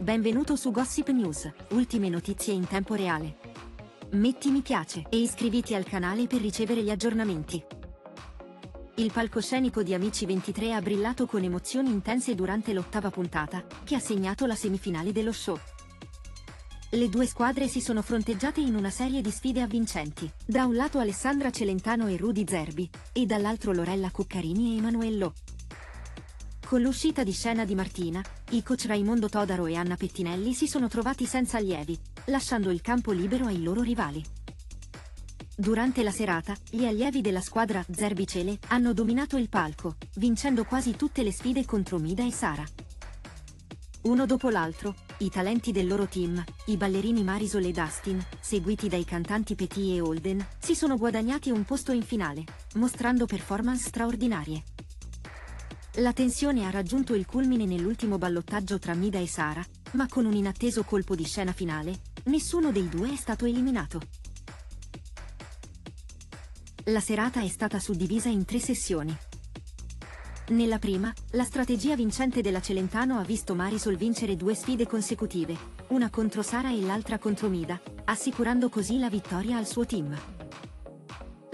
Benvenuto su Gossip News, ultime notizie in tempo reale. Metti mi piace e iscriviti al canale per ricevere gli aggiornamenti. Il palcoscenico di Amici 23 ha brillato con emozioni intense durante l'8ª puntata, che ha segnato la semifinale dello show. Le due squadre si sono fronteggiate in una serie di sfide avvincenti, da un lato Alessandra Celentano e Rudy Zerbi, e dall'altro Lorella Cuccarini e Emanuello. Con l'uscita di scena di Martina, i coach Raimondo Todaro e Anna Pettinelli si sono trovati senza allievi, lasciando il campo libero ai loro rivali. Durante la serata, gli allievi della squadra Zerbicele hanno dominato il palco, vincendo quasi tutte le sfide contro Mida e Sara. Uno dopo l'altro, i talenti del loro team, i ballerini Marisol e Dustin, seguiti dai cantanti Petit e Holden, si sono guadagnati un posto in finale, mostrando performance straordinarie. La tensione ha raggiunto il culmine nell'ultimo ballottaggio tra Mida e Sara, ma con un inatteso colpo di scena finale, nessuno dei due è stato eliminato. La serata è stata suddivisa in 3 sessioni. Nella prima, la strategia vincente della Celentano ha visto Marisol vincere 2 sfide consecutive, una contro Sara e l'altra contro Mida, assicurando così la vittoria al suo team.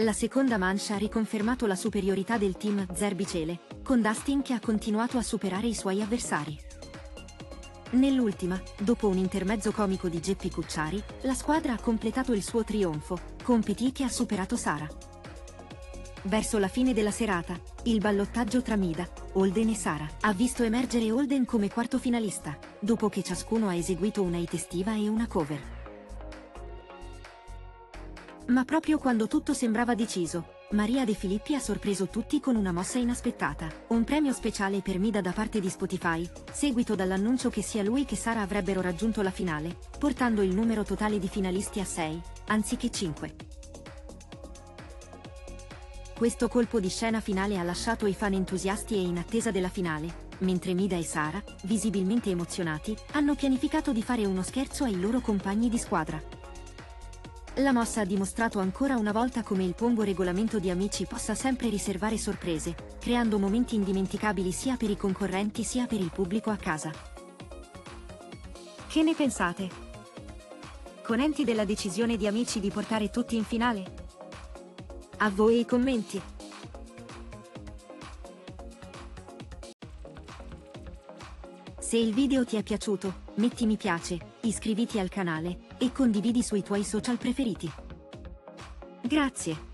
La seconda mancia ha riconfermato la superiorità del team Zerbicele, con Dustin che ha continuato a superare i suoi avversari. Nell'ultima, dopo un intermezzo comico di Geppi Cucciari, la squadra ha completato il suo trionfo, con Petit che ha superato Sara. Verso la fine della serata, il ballottaggio tra Mida, Holden e Sara ha visto emergere Holden come quarto finalista, dopo che ciascuno ha eseguito una hit estiva e una cover. Ma proprio quando tutto sembrava deciso, Maria De Filippi ha sorpreso tutti con una mossa inaspettata, un premio speciale per Mida da parte di Spotify, seguito dall'annuncio che sia lui che Sara avrebbero raggiunto la finale, portando il numero totale di finalisti a 6, anziché 5. Questo colpo di scena finale ha lasciato i fan entusiasti e in attesa della finale, mentre Mida e Sara, visibilmente emozionati, hanno pianificato di fare uno scherzo ai loro compagni di squadra. La mossa ha dimostrato ancora una volta come il pongo regolamento di Amici possa sempre riservare sorprese, creando momenti indimenticabili sia per i concorrenti sia per il pubblico a casa. Che ne pensate? Contenti della decisione di Amici di portare tutti in finale? A voi i commenti! Se il video ti è piaciuto, metti mi piace, iscriviti al canale, e condividi sui tuoi social preferiti. Grazie!